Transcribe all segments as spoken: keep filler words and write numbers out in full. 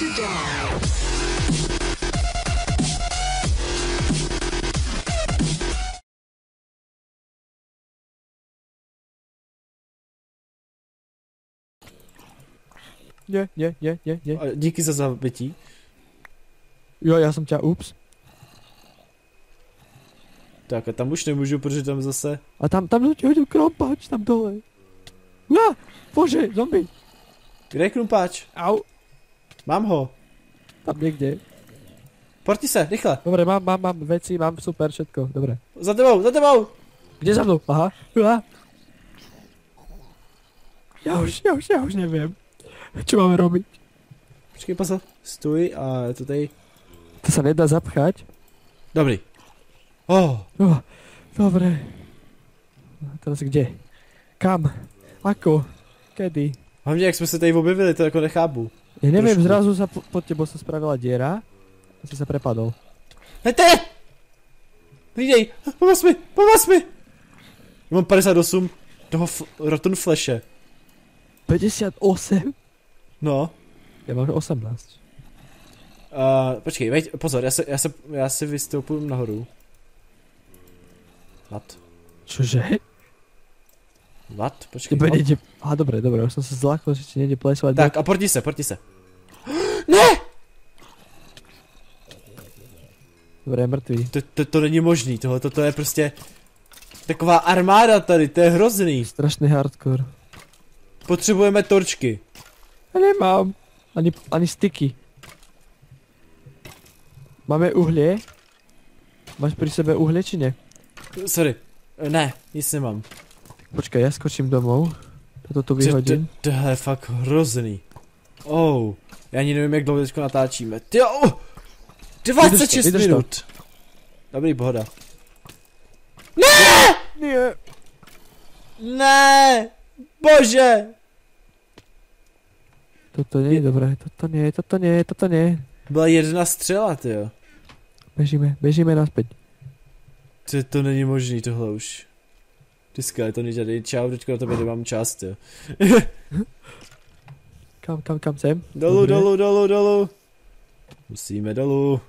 to die. Je, je, je, je, je. Díky za zabití. Jo, já jsem tě, ups. Tak a tam už nemůžu, protože tam zase... A tam, tam jsem tě hodil krompáč, tam dole. Ah, bože, zombie. Kde je krumpáč? Au. Mám ho. Tam někde. Porti se, rychle. Dobré, mám, mám, mám věci, mám super, všetko, dobré. Za tebou, za tebou. Kde za mnou? Aha. Aha. Já už, já už, já už nevím. Co máme robit? Počkej, pasa. Stůj a to tady... To se nedá zapchať. Dobrý. Oh. Oh, dobré. Teraz kde? Kam? Ako? Kedy? Hlavně jak jsme se tady objevili, to jako nechápu. Já nevím, trošku. Zrazu sa pod tebou se spravila děra a jsi se prepadl. Hejte! Lidej, pomoz mi, pomoz mi! Já mám padesát osm toho Rotten Flashe. padesát osm? No. Já mám osmnáct. Uh, počkej, veď, pozor, já se, já se, já si vystoupím nahoru. Lat. Cože? Lat, počkej. Tebe nejde... Aha, dobré, dobré, už jsem se zlákl, že ti nejde plesovat. Tak a porti se, porti se. Ne! Dobré, mrtvý. To, to, to není možný, tohle, to, to je prostě... Taková armáda tady, to je hrozný. Strašný hardcore. Potřebujeme torčky. Já nemám. Ani, ani styky. Máme uhlí? Máš při sebe uhlí či ne? Sorry. Ne, nic nemám. Počkej, já skočím domů. Toto tu vyhodím. To je fakt hrozný. Oh, já ani nevím, jak dlouho teďko natáčíme. Ty jo! dvacet šest minut! Dobrý, pohoda. Ne! Ne! Ne! Bože! Toto není dobré, toto ne, toto ne, toto ne. Byla jedna střela, tyjo. Běžíme, běžíme nazpět. To, to není možný, tohle už. Tyskale, to není žádný. Čau, teďko na tobě nemám čas, tyjo. Kam, kam, kam sem? Dolů, dolů, dolů, dolů. Musíme dolů.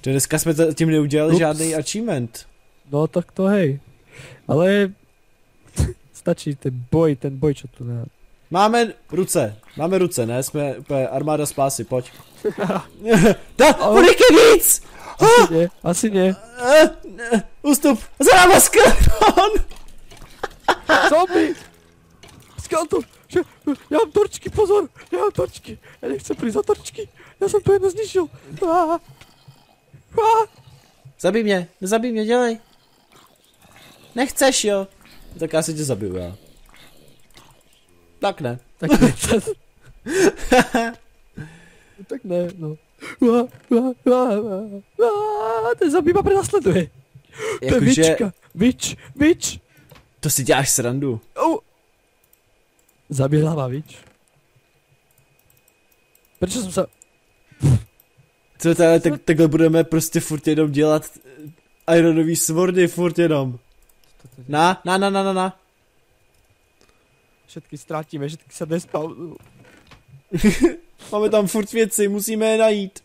To dneska jsme tím neudělali Ups. žádný achievement. No tak to hej. Ale... Stačí ten boj, ten boj, čo tu ne... Máme ruce, máme ruce, ne? Jsme úplně armáda spásy, pojď. Ta, bude je víc! Asi ne, asi ne. Ústup, za náma skeleton! Zombie! Skeleton! Já mám torčky, pozor! Já mám torčky! Já nechci přijít za torčky! Já jsem to jedno zničil! Zabij mě, zabij mě, dělej! Nechceš, jo? Tak já si tě zabiju, já. Tak ne. Tak ne. Tak ne, no. Ten zabývá prenasleduje. To je vička. Vič, vič. To si děláš srandu. Zabij hlava, vič. Proč jsem se... Co tady, tak, takhle budeme prostě furt jenom dělat ironový swordy, furt jenom. Na, na, na, na, na, na. Všetky ztrátíme, všetky se nespavnou. Máme tam furt věci, musíme je najít.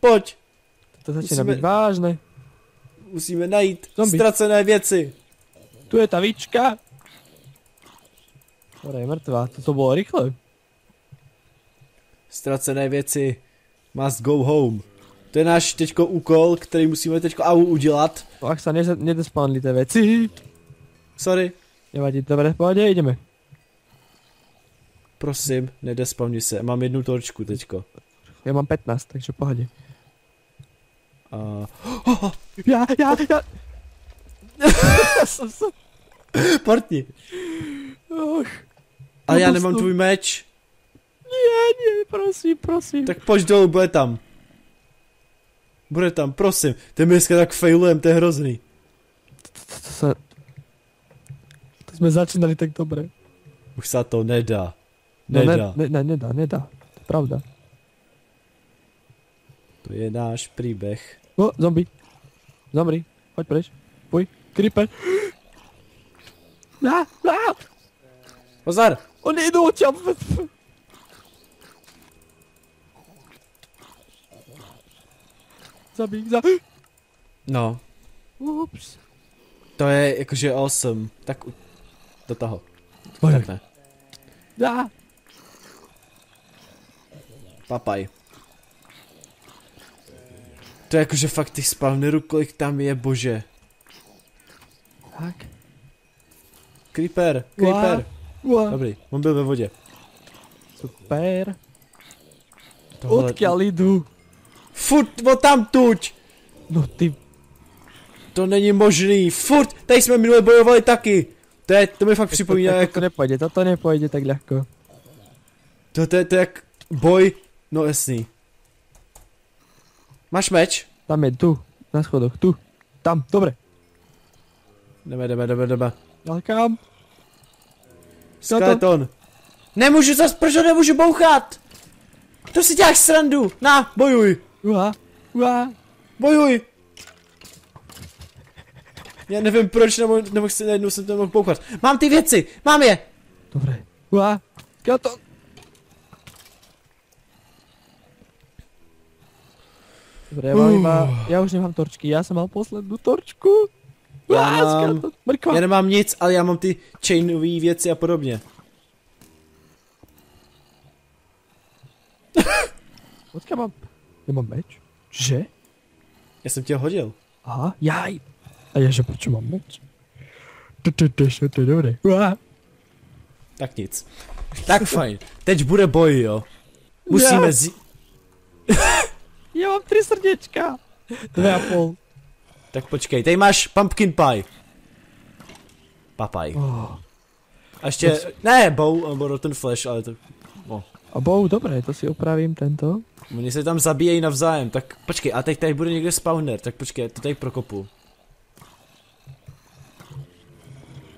Pojď. To začíná být vážné. Musíme najít Zombie. ztracené věci. Tu je ta víčka. Ona je mrtvá, to bylo rychle. Ztracené věci. Must go home. To je náš teďko úkol, který musíme teďko au udělat. Ach se nedespánli ty věci. Sorry. Nevadí, dobré, pohodě, jdeme. Prosím, nedespavni se, mám jednu torčku teďko. Já mám patnáct, takže pohodě. A... Oh, oh. Já, já, já... jsem se... Portni. Och. Ale já nemám tvůj meč. Ne, ne, prosím, prosím. Tak pojď dolů, bude tam. Bude tam, prosím. Ty my dneska tak failujeme, to je hrozný. To se... To jsme začínali tak dobré. Už se to nedá. Nedá. No ne, ne, ne, nedá, nedá. To je pravda. To je náš příběh. O, zombie. Zamri. Pojď pryč. Půj. Creeper. Na, na. Pozor. Oni jdou, čap. zabít. No. Ups. To je jakože awesome. Tak do toho. Tak ne. Dá. Papaj. To je jakože fakt těch spawnerů, kolik tam je, bože. Tak. Creeper, creeper. Wow. Wow. Dobrý, on byl ve vodě. Super. Tohle... Odkiaľ jdu? Furt, o tam tuď. No ty. To není možný, furt, tady jsme minule bojovali taky. To je, to mi fakt připomíná jak... To nepojde, toto nepojde tak lehko. To, to, je, to je jak boj, no jasný. Máš meč? Tam je, tu, na schodoch, tu, tam, dobré. Jdeme, jdeme, jdeme, jdeme. Ale kam? Skeleton. Nemůžu zas, proč ho nemůžu bouchat? To si děláš srandu, na, bojuj. Uha, uha. Bojuj. Já nevím proč, nebo, nebo chci, najednou jsem to mohl bouchat. Mám ty věci, mám je. Dobré. Uha, skeleton. Dobré, mám iba, já už nemám torčky, já jsem mal poslední torčku. Já, mám, já nemám nic, ale já mám ty chainové věci a podobně. Odkud mám? Já mám meč? Že? Já jsem tě hodil. Aha, jaj. A já že proč mám meč? To je dobré. Tak nic. Tak fajn. Teď bude boj, jo. Musíme z... Já mám tři srdečka. Dvě a půl. Tak počkej, tady máš pumpkin pie. Papaj. Oh. A ještě, to... ne, bow, nebo rotten flash, ale to... Oh. A bow, dobré, to si opravím tento. Oni se tam zabíjejí navzájem, tak počkej, a teď tady bude někde spawner, tak počkej, to tady prokopu.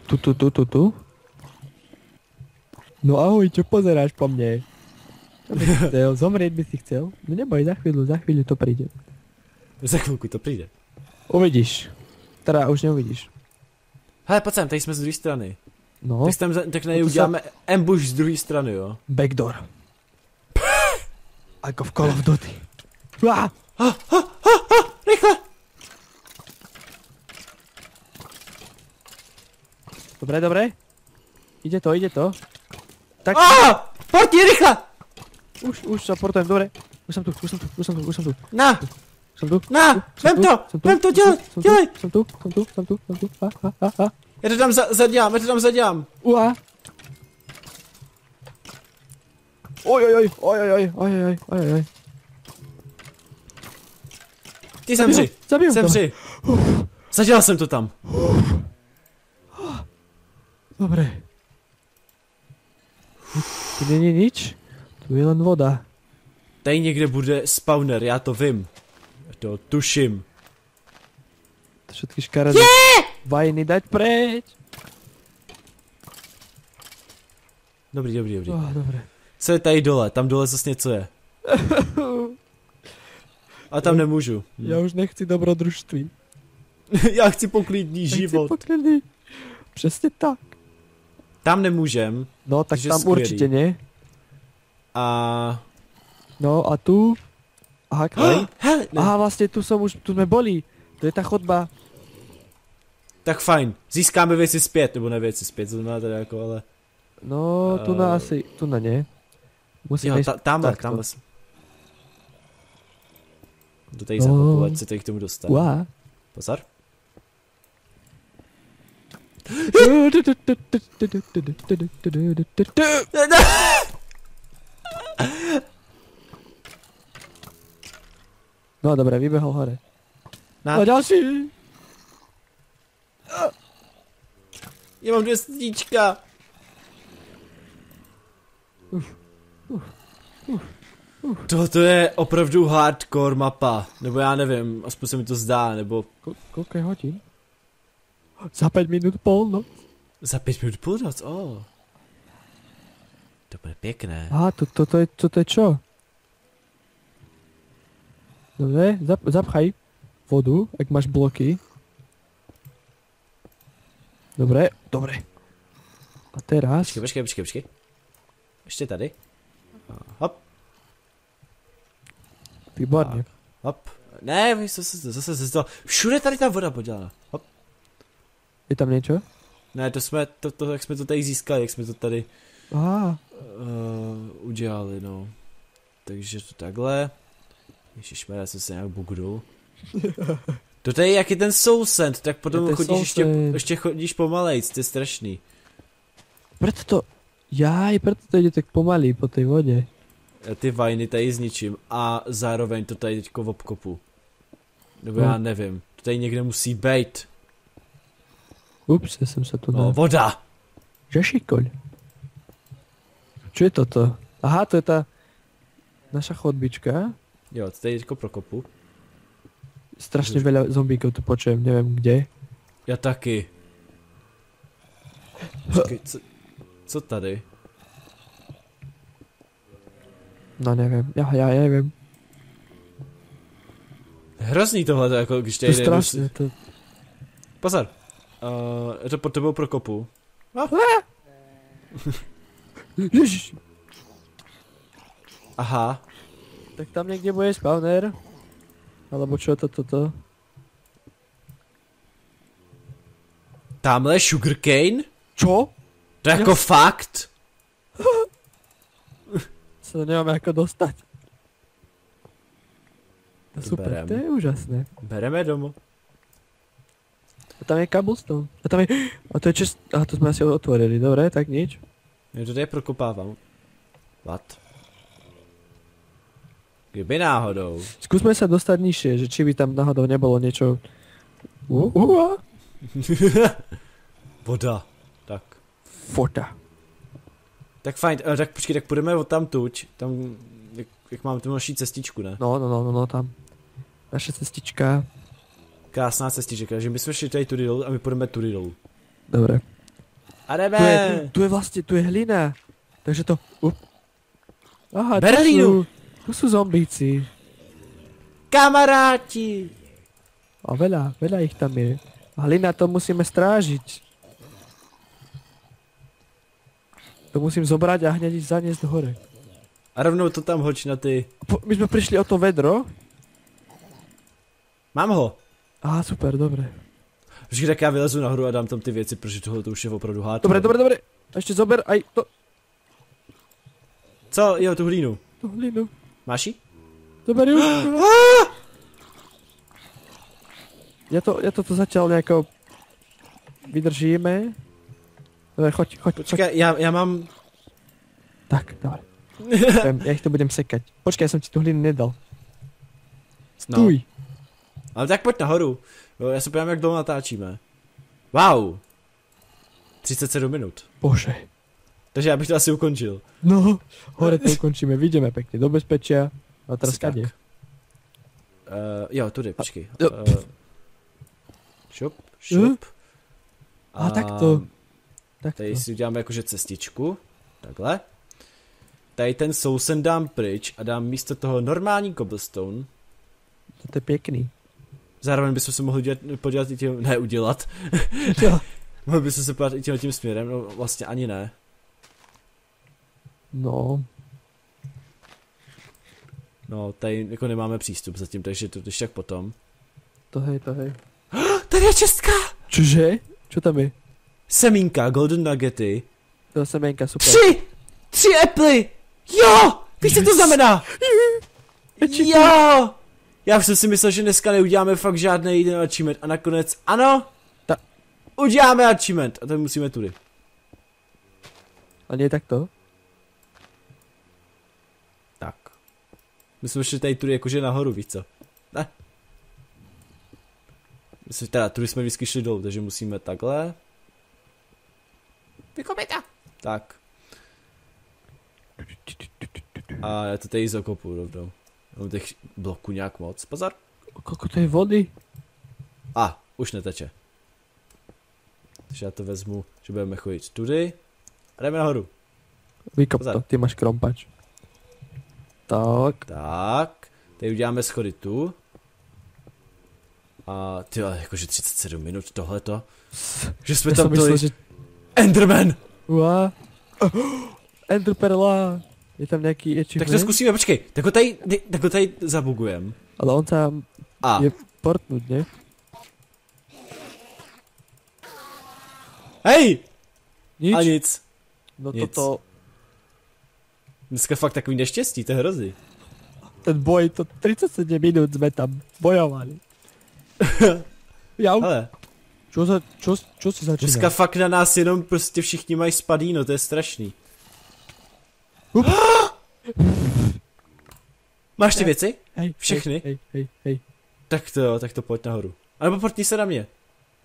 Tu, tu, tu, tu, tu? No ahoj, čo pozeráš po mně? Co by si chcel, zomřít by si chcel? No neboj, za chvíli, za chvíli to přijde. Za chvilku to přijde. Uvidíš. Teda už neuvidíš. Hele, pojď sem, tady jsme z druhé strany. No. Tak, tam, tak na něj uděláme se... ambush z druhé strany, jo. Backdoor. Jako v Call of Duty. Ah, ah, ah, ah, rychle! Dobré, dobré. Jde to, jde to. Tak. Ah, porti, rychle! Už, už supportujem, dobré. Už jsem tu, už jsem tu, už jsem tu, už jsem tu. Na! Jsem tu, na, tu, vem tu, to, vem to, dělej, jsem dělej. Jsem tu, jsem tu, jsem tu, jsem tu, ha, ha, ha, ha. Já to tam za, zadělám, já to tam zadělám. Uha. Oj, oj, oj, oj, oj, oj, oj, oj, oj. Ty zemři, zemři. Zadělal jsem to tam. Uf. Dobré. Uf. Tady není nič, tu je len voda. Tady někde bude spawner, já to vím. To tuším. Všetky škaredé vajiny dať preč. Dobrý, dobrý, dobrý. Oh, dobré. Co je tady dole? Tam dole zase něco je. A tam nemůžu. Hm. Já už nechci dobrodružství. Já chci poklidný život. Chci poklidný. Přesně tak. Tam nemůžem. No tak tam skvělý. Určitě ne. A... No a tu... Aha, oh, hele, aha, vlastně tu jsem už, tu jsme bolí. To je ta chodba. Tak fajn, získáme věci zpět, nebo ne věci zpět, znamená teda jako, ale... No, tu na uh, asi, tu na ně. Musíme jo, ta, tamhle, takto. Tamhle. Do tady no. Zakopovat, se tady k tomu dostat. Uá. Pozor. No dobré, vyběhl hore. Na. A další! Já mám dvě srdíčka. Uf, uf, uf, uf. Toto je opravdu hardcore mapa. Nebo já nevím, aspoň se mi to zdá, nebo... Kolik je hodin? Za pět minut půlnoc. Za pět minut půlnoc, oh. To bude pěkné. Aha, to, to, to, je, to, to je čo? Dobře, zap, zapchaj vodu, jak máš bloky. Dobré, dobré. A teraz... Počkej, počkej, počkej, počkej. Ještě tady. Hop. Výborně. Hop, Ne, zase, zase, zase, všude tady ta voda podělala. Hop. Je tam něco? Ne, to jsme, to, to, jak jsme to tady získali, jak jsme to tady Aha. Uh, udělali, no. Takže to takhle. Ježišmarja, jsem se nějak bugdul. To tady jak je ten sousend, tak potom je chodíš ještě, ještě chodíš pomalejc, to je strašný. Proto to, jaj, proto to jde tak pomalý po té vodě. Já ty vajny tady zničím a zároveň to tady teďko obkopu. Nebo no. Já nevím, to tady někde musí bejt. Ups, já jsem se tu no, voda! Žešikoň. Co je toto? Aha, to je ta naša chodbička. Jo, to tady teďko prokopu. Strašně veľa zombíkov tu počujem, nevím kde. Já taky. Počkej, co, co tady? No nevím, já, já nevím. Hrozný tohle, jako když tady jde. Strašně to. Pozor. Uh, to pod tebou prokopu. Ah. Aha. Tak tam někde bude spawner. Alebo čo to toto? Tamhle sugarcane? Čo? To je jako fakt? Se do něho jako dostat. To super, berem. To je úžasné. Bereme domů. A tam je cobblestone. A tam je... A to je čest... A to jsme asi otvorili, dobré, tak nič. Já to tady prokopávám. What? Kdyby náhodou. Zkusme se dostat nižšie, že či by tam náhodou nebylo něco. Uh, uh. Voda. Tak. Voda. Tak fajn, uh, tak počkej, tak půjdeme od tam tuď. Tam, jak, jak máme tu naši cestičku, ne? No, no, no, no, tam. Naše cestička. Krásná cestička, že my jsme šli tady tudy dolů a my půjdeme tudy dolů. Dobré. A jdeme! Tu je, tu je vlastně, tu je hlina. Takže to... Uh. Aha, Berlínu! To jsou zombíci. Kamaráti! A veľa, veľa jich tam je. Halina, to musíme strážit. To musím zobrať a hned jich zaniesť hore. A rovnou to tam hoď na ty. My jsme přišli o to vedro. Mám ho. Aha, super, dobré. Vždyť tak já vylezu nahoru a dám tam ty věci, protože tohle to už je opravdu hádka. Dobré, dobré, dobré. A ještě zober aj to. Co? Jo, tu hlínu. Tu hlínu. Máš ji? Dobrý. Já to, já to, to začal nějakou... Vydržíme. Dobre, choď, choď, Počkej, choď. Já, já mám... Tak, dobré. Já jich to budem sekať. Počkej, já jsem ti tu hlínu nedal. Stůj. No. Ale tak pojď nahoru. Já se podívám, jak dlouho natáčíme. Wow. třicet sedm minut. Bože. Takže já bych to asi ukončil. No, hore to ukončíme, vidíme pěkně do bezpečí a traskadě. Uh, jo, tudy, počkej. Uh, šup, šup. A, a tak to. Tak tady to. Si uděláme jakože cestičku, takhle. Tady ten sousen dám pryč a dám místo toho normální cobblestone. To je pěkný. Zároveň bychom se mohli dělat, podělat i tím, ne udělat. Mohli bychom se podívat i tím, tím směrem, no vlastně ani ne. No. No, tady jako nemáme přístup zatím, takže to ještě tak potom. To hej, to hej. Tady je čestka! Čože? Čo tam je? Semínka, golden nuggety. To semínka, super. Tři! Tři eply! Jo! Víš, co to znamená? Jo! Já už jsem si myslel, že dneska neuděláme fakt žádný jeden achievement a nakonec ano! Ta... Uděláme achievement a to musíme tudy. A ne tak to? My jsme šli tady tudy jakože nahoru, víš co? Ne. My jsme teda tudy jsme vždycky šli dolů, takže musíme takhle. Vykopita! Tak. A já to tady zakopu rovnou. Mám těch bloků nějak moc. Pozor. Koliko to je vody? A, už neteče. Takže já to vezmu, že budeme chodit tudy. A jdeme nahoru. Vykop to, ty máš krompač. Tak. Tak. Tady uděláme schody tu. A ty jakože třicet sedm minut tohleto. Že jsme já tam byli. Myslel, že... Enderman! Uá. Enderperla. Je tam nějaký achievement. Tak to zkusíme, počkej, tak ho tady, tak ho tady zabugujem. Ale on tam A. je portnut, ne? Hej! Nic. A nic. No nic. Toto... Dneska fakt takový neštěstí, to je hrozný. Ten boj, to třicet sedm minut jsme tam bojovali. Já u... Ale... Čo, za, čo, čo si začíná? Dneska fakt na nás jenom prostě všichni mají spadíno, to je strašný. Máš ty věci? Hej, všechny? Hej, hej, hej. Tak to, tak to pojď nahoru. A nebo portni se na mě.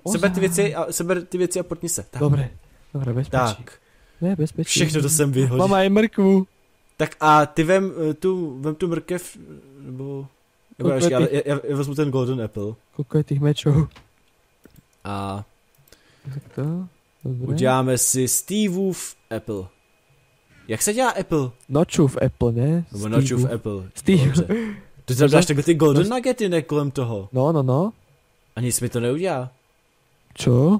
Oza. Seber ty věci a, seber ty věci a portni se. Tak. Dobré, dobré, bezpečí. Tak. Ne, bezpečí. Všechno to jsem vyhodil. Mama je mrkvu. Tak a ty vem tu, vem tu mrkev, nebo... nebo já, já, já, já vezmu ten golden apple. Koliko je těch mečů? A... Tak to, dobré. Uděláme si Steveův apple. Jak se dělá apple? Nočův apple, ne? Nebo nočův apple. Steve. Ty tam dáš takhle ty golden nuggety, ne, kolem toho? No, no, no. A nic mi to neudělá. Čo?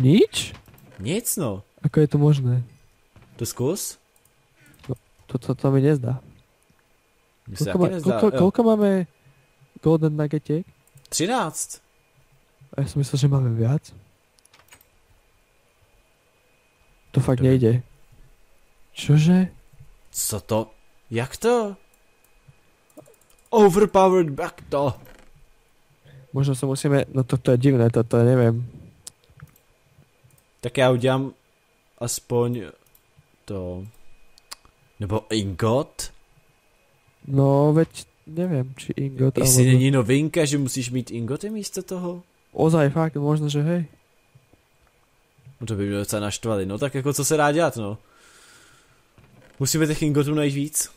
Nič? Nic, no. Ako je to možné? To zkus? No, to, to, to mi nezdá. Mně se taky má, nezdá. Kolko, kolko máme golden nuggetek? třináct. A já jsem myslel, že máme viac. To fakt Dobre. Nejde. Čože? Co to? Jak to? Overpowered back to. Možno se musíme, no to, to je divné, to, to nevím. Tak já udělám aspoň to, nebo ingot? No veď nevím, či ingot. Jestli ale... není novinka, že musíš mít ingoty místo toho? Ozaj fakt, možno, že hej. No to by mě docela naštvali, no tak jako co se dá dělat, no. Musíme těch ingotů najít víc.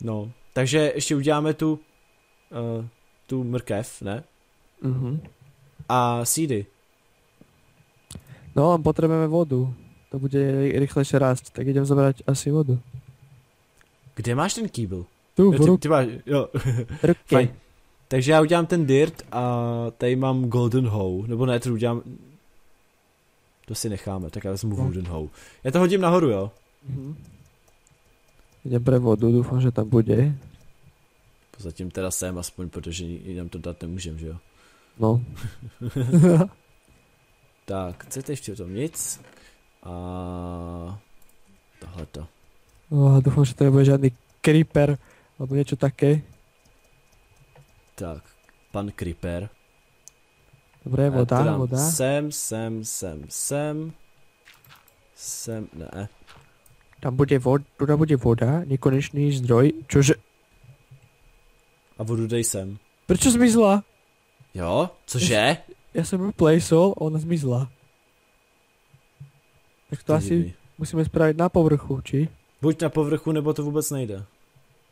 No, takže ještě uděláme tu, uh, tu mrkev, ne? Mhm. A seedy. No a potřebujeme vodu. To bude rychlejší rást, tak jdem zabrat asi vodu. Kde máš ten kýbl? Tu, v ruky. Fajn. Takže já udělám ten dirt a tady mám golden hoe, nebo ne, to udělám... To si necháme, tak já vezmu golden hoe. Já to hodím nahoru, jo? Mhm. Jdem pro vodu, doufám, že tam bude. Zatím teda jsem aspoň, protože jinam to dát nemůžem, že jo? No. Tak, chcete ještě o tom nic? A... Tohleto. No, doufám, že to nebude žádný creeper, nebo něco také. Tak, pan creeper. Dobré, voda, voda. Sem, sem, sem, sem. Sem, ne. Tam bude voda, tu bude voda, nekonečný zdroj, cože... A vodu dej sem. Proč zmizla? Jo, cože? Já jsem replaceol a ona zmizla. Tak to asi musíme spravit na povrchu, či? Buď na povrchu, nebo to vůbec nejde.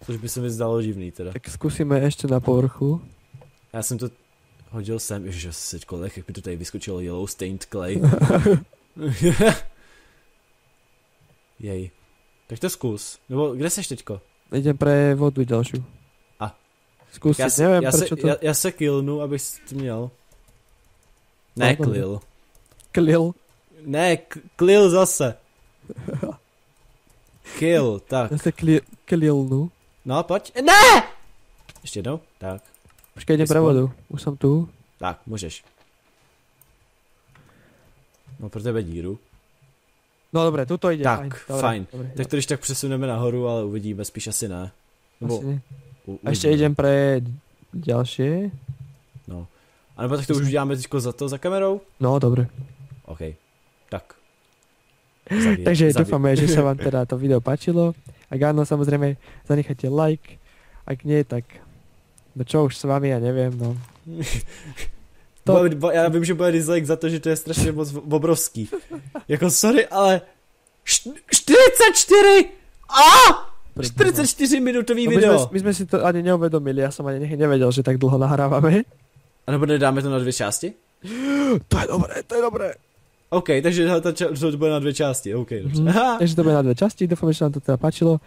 Což by se mi zdalo divný teda. Tak zkusíme ještě na povrchu. Já jsem to hodil sem, ježiš, asi kolech, jak by to tady vyskočilo yellow stained clay. Jej. Tak to zkus. Nebo kde seš teďko? Jdem pro vodu další. A. Zkusit, já se, nevím, já se, to... já, já se killnu, abych to měl. Ne, klil. Klil? Ne, klil zase. Kill, tak. Já se klilnu. No, pojď. Ne! Ještě jednou, tak. Počkej, jde pravodu, už jsem tu. Tak, můžeš. No, pro tebe díru. No, dobré, tu to jde. Tak, fajn. Dobré, fajn. Dobré, tak to když tak přesuneme nahoru, ale uvidíme, spíš asi ne. Nebo, asi ne. U, a ještě jdem pro další. No. A nebo tak to už uděláme teďko za to, za kamerou? No, dobré. OK, tak. Zavěr, takže doufáme, že se vám teda to video páčilo. Ak áno, samozřejmě zanechajte like. Ak nie, tak... No čo už s vámi, já nevím, no. To... bo, bo, já vím, že bude dislike za to, že to je strašně moc obrovský. Jako sorry, ale... čtyřicet čtyři! A! čtyřicet čtyři minutový no, video! My jsme, my jsme si to ani neuvědomili, já jsem ani nevěděl, že tak dlouho nahráváme. A nebo nedáme to na dvě části? To je dobré, to je dobré. OK, takže to bude na dvě části, OK, dobře. Mm-hmm. Takže to bude na dvě části, doufám, že vám to teda páčilo.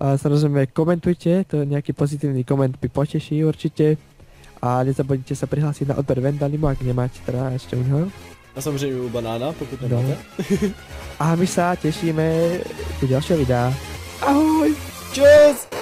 A samozřejmě komentujte, to nějaký pozitivní koment by potěší určitě. A nezapomeňte se přihlásit na odběr Vendalimu, ak nemáte teda ještě u něho. A samozřejmě u banána, pokud nemáte. No. A my se těšíme u dalšího videa. Ahoj! Čus!